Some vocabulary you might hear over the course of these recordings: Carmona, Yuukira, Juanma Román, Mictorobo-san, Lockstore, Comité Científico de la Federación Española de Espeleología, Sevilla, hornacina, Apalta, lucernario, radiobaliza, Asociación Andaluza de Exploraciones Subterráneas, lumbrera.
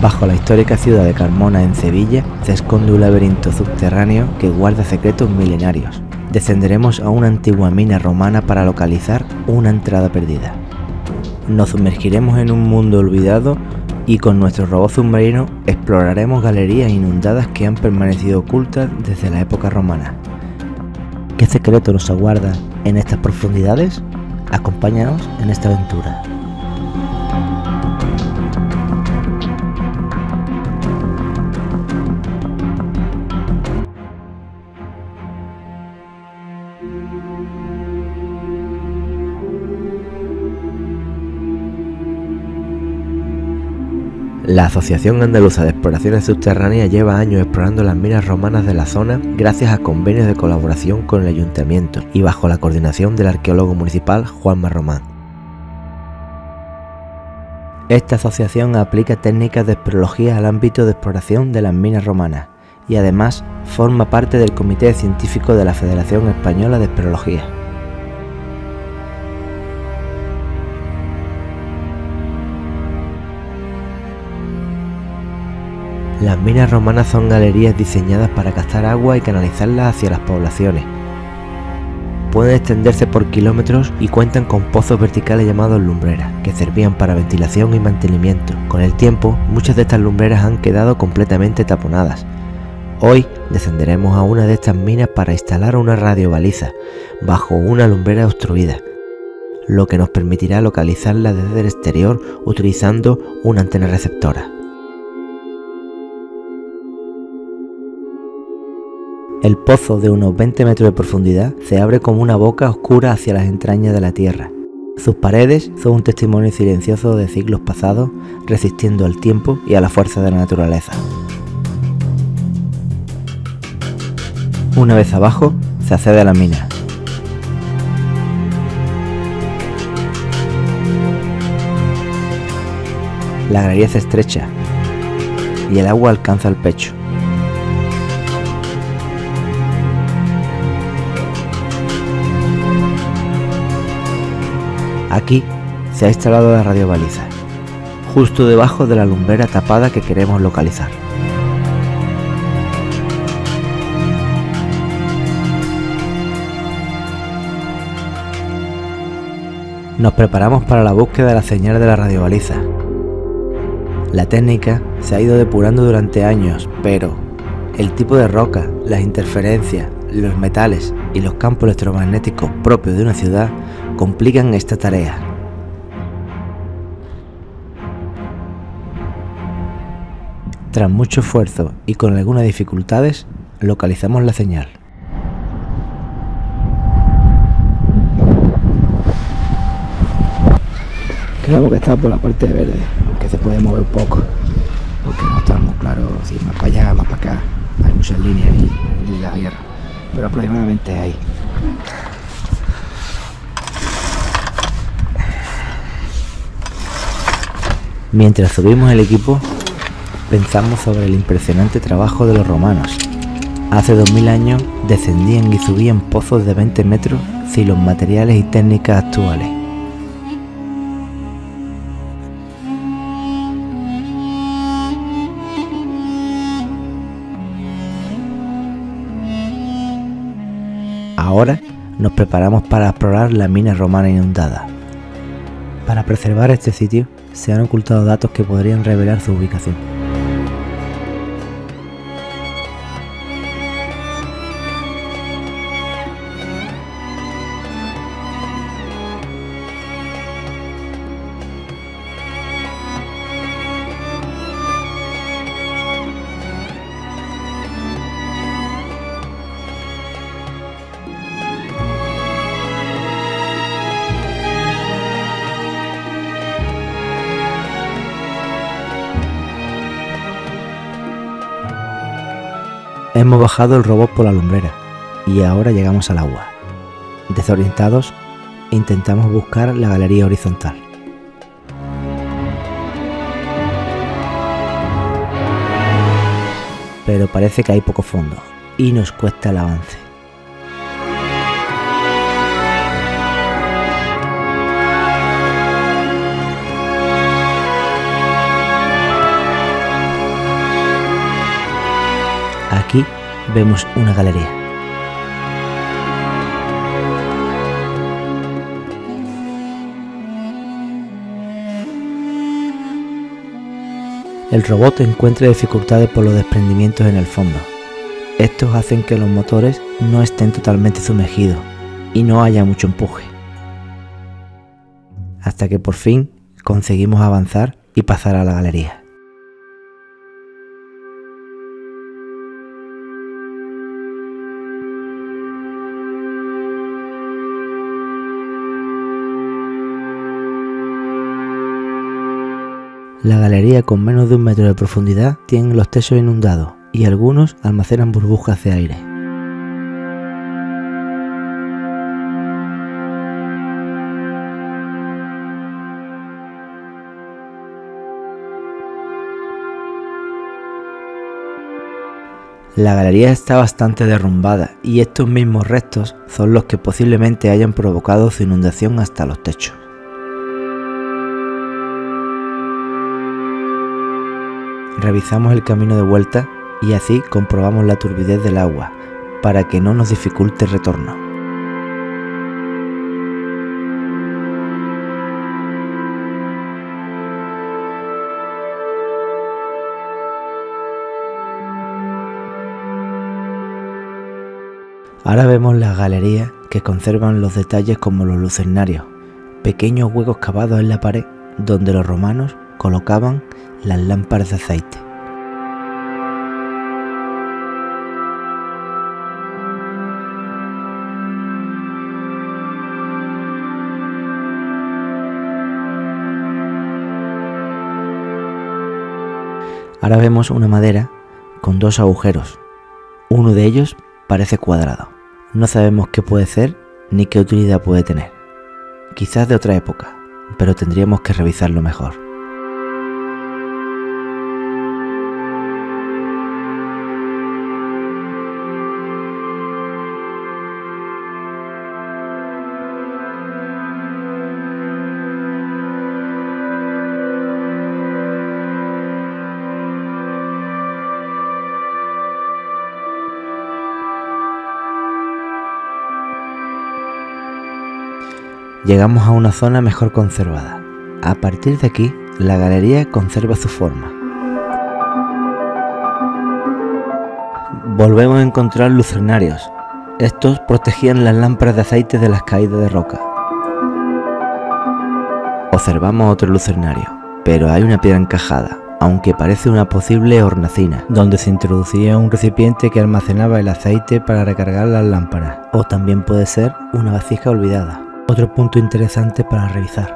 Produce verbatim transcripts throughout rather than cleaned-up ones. Bajo la histórica ciudad de Carmona, en Sevilla, se esconde un laberinto subterráneo que guarda secretos milenarios. Descenderemos a una antigua mina romana para localizar una entrada perdida. Nos sumergiremos en un mundo olvidado y con nuestro robot submarino exploraremos galerías inundadas que han permanecido ocultas desde la época romana. ¿Qué secreto nos aguarda en estas profundidades? Acompáñanos en esta aventura. La Asociación Andaluza de Exploraciones Subterráneas lleva años explorando las minas romanas de la zona gracias a convenios de colaboración con el Ayuntamiento y bajo la coordinación del arqueólogo municipal Juanma Román. Esta asociación aplica técnicas de espeleología al ámbito de exploración de las minas romanas y además forma parte del Comité Científico de la Federación Española de Espeleología. Las minas romanas son galerías diseñadas para captar agua y canalizarlas hacia las poblaciones. Pueden extenderse por kilómetros y cuentan con pozos verticales llamados lumbreras, que servían para ventilación y mantenimiento. Con el tiempo, muchas de estas lumbreras han quedado completamente taponadas. Hoy descenderemos a una de estas minas para instalar una radiobaliza bajo una lumbrera obstruida, lo que nos permitirá localizarla desde el exterior utilizando una antena receptora. El pozo, de unos veinte metros de profundidad, se abre como una boca oscura hacia las entrañas de la tierra. Sus paredes son un testimonio silencioso de siglos pasados, resistiendo al tiempo y a la fuerza de la naturaleza. Una vez abajo, se accede a la mina. La galería es estrecha y el agua alcanza el pecho. Aquí se ha instalado la radiobaliza, justo debajo de la lumbrera tapada que queremos localizar. Nos preparamos para la búsqueda de la señal de la radiobaliza. La técnica se ha ido depurando durante años, pero el tipo de roca, las interferencias, los metales y los campos electromagnéticos propios de una ciudad complican esta tarea. Tras mucho esfuerzo y con algunas dificultades, localizamos la señal. Creo que está por la parte verde, que se puede mover un poco, porque no está muy claro si más para allá, más para acá. Hay muchas líneas y, y la guerra, pero aproximadamente ahí. Mientras subimos el equipo, pensamos sobre el impresionante trabajo de los romanos. Hace dos mil años descendían y subían pozos de veinte metros sin los materiales y técnicas actuales. Ahora nos preparamos para explorar la mina romana inundada. Para preservar este sitio, se han ocultado datos que podrían revelar su ubicación. Hemos bajado el robot por la lumbrera y ahora llegamos al agua. Desorientados, intentamos buscar la galería horizontal. Pero parece que hay poco fondo y nos cuesta el avance. Aquí vemos una galería. El robot encuentra dificultades por los desprendimientos en el fondo. Estos hacen que los motores no estén totalmente sumergidos y no haya mucho empuje. Hasta que por fin conseguimos avanzar y pasar a la galería. La galería con menos de un metro de profundidad tiene los techos inundados y algunos almacenan burbujas de aire. La galería está bastante derrumbada y estos mismos restos son los que posiblemente hayan provocado su inundación hasta los techos. Revisamos el camino de vuelta y así comprobamos la turbidez del agua, para que no nos dificulte el retorno. Ahora vemos las galerías que conservan los detalles como los lucernarios, pequeños huecos cavados en la pared donde los romanos colocaban las lámparas de aceite. Ahora vemos una madera con dos agujeros. Uno de ellos parece cuadrado. No sabemos qué puede ser ni qué utilidad puede tener. Quizás de otra época, pero tendríamos que revisarlo mejor. Llegamos a una zona mejor conservada. A partir de aquí, la galería conserva su forma. Volvemos a encontrar lucernarios. Estos protegían las lámparas de aceite de las caídas de roca. Observamos otro lucernario, pero hay una piedra encajada, aunque parece una posible hornacina, donde se introducía un recipiente que almacenaba el aceite para recargar las lámparas, o también puede ser una vasija olvidada. Otro punto interesante para revisar.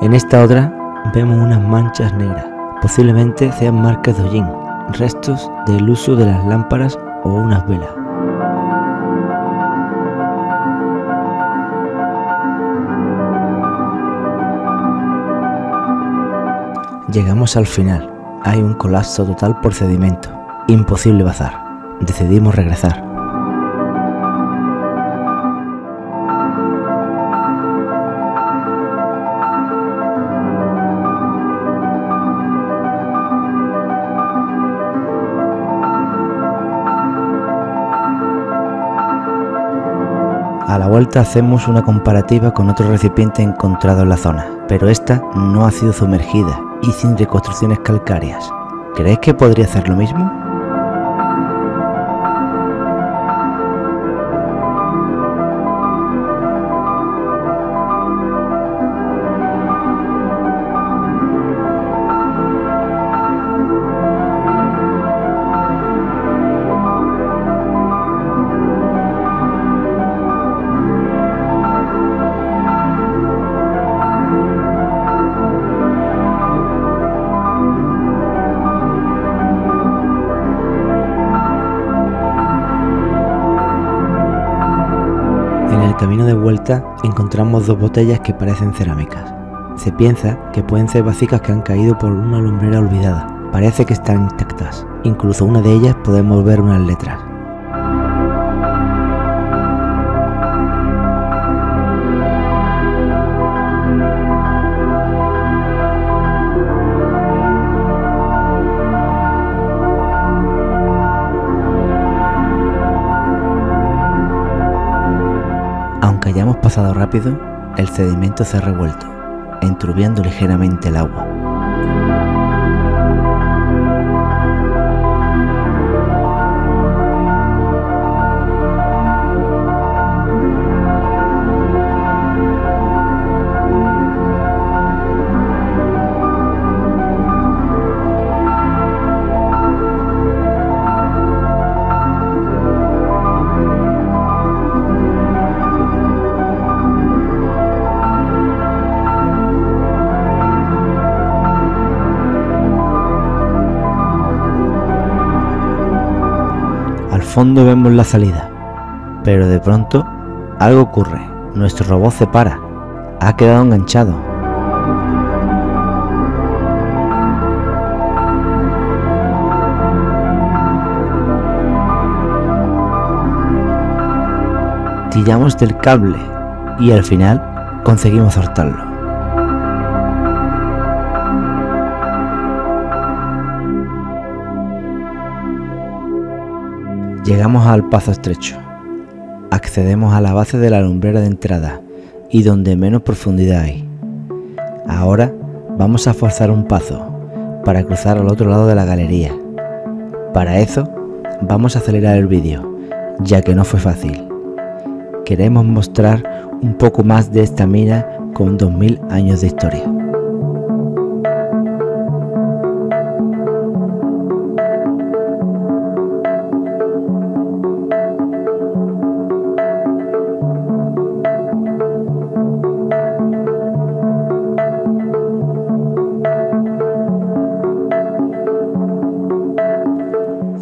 En esta otra vemos unas manchas negras, posiblemente sean marcas de hollín, restos del uso de las lámparas o unas velas. Llegamos al final. Hay un colapso total por sedimento. Imposible bazar. Decidimos regresar. A la vuelta hacemos una comparativa con otro recipiente encontrado en la zona, pero esta no ha sido sumergida y sin reconstrucciones calcáreas. ¿Creéis que podría hacer lo mismo? Camino de vuelta encontramos dos botellas que parecen cerámicas. Se piensa que pueden ser vasijas que han caído por una lumbrera olvidada, parece que están intactas, incluso una de ellas podemos ver unas letras. Aunque hayamos pasado rápido, el sedimento se ha revuelto, enturbiando ligeramente el agua. Al fondo vemos la salida, pero de pronto algo ocurre, nuestro robot se para, ha quedado enganchado. Tiramos del cable y al final conseguimos soltarlo. Llegamos al paso estrecho, accedemos a la base de la lumbrera de entrada y donde menos profundidad hay. Ahora vamos a forzar un paso para cruzar al otro lado de la galería. Para eso vamos a acelerar el vídeo, ya que no fue fácil. Queremos mostrar un poco más de esta mina con dos mil años de historia.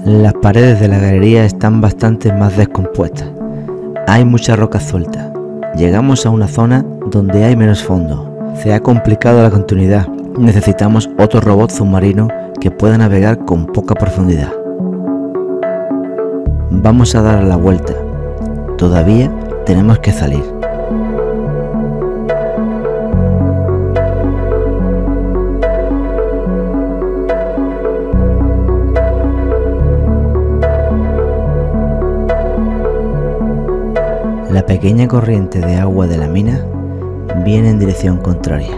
Las paredes de la galería están bastante más descompuestas, hay muchas rocas sueltas. Llegamos a una zona donde hay menos fondo, se ha complicado la continuidad, necesitamos otro robot submarino que pueda navegar con poca profundidad. Vamos a dar la vuelta, todavía tenemos que salir. La pequeña corriente de agua de la mina viene en dirección contraria,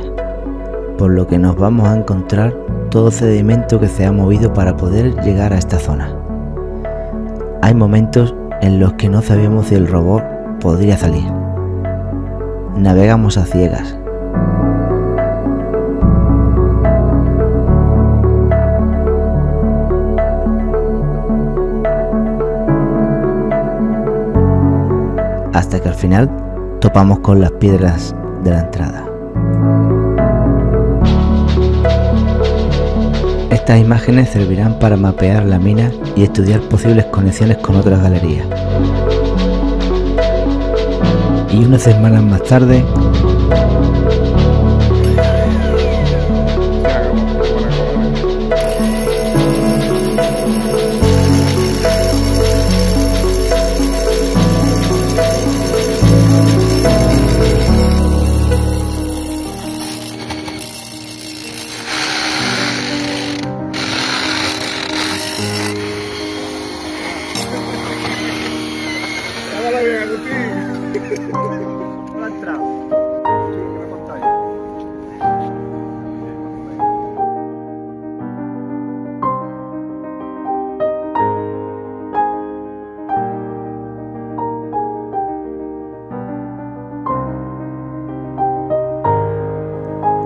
por lo que nos vamos a encontrar todo sedimento que se ha movido para poder llegar a esta zona. Hay momentos en los que no sabíamos si el robot podría salir. Navegamos a ciegas. Hasta que al final topamos con las piedras de la entrada. Estas imágenes servirán para mapear la mina y estudiar posibles conexiones con otras galerías. Y unas semanas más tarde,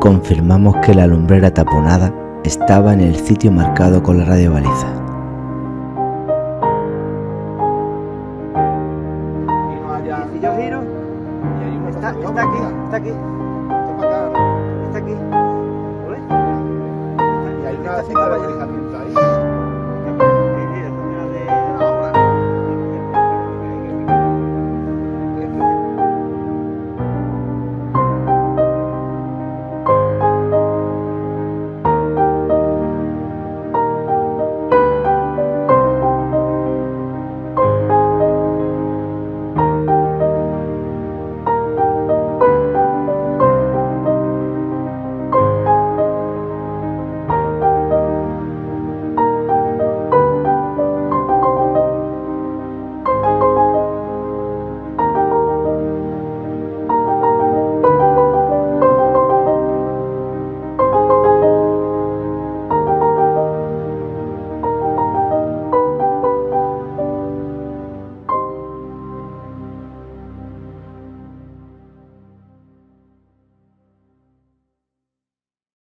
confirmamos que la lumbrera taponada estaba en el sitio marcado con la radiobaliza.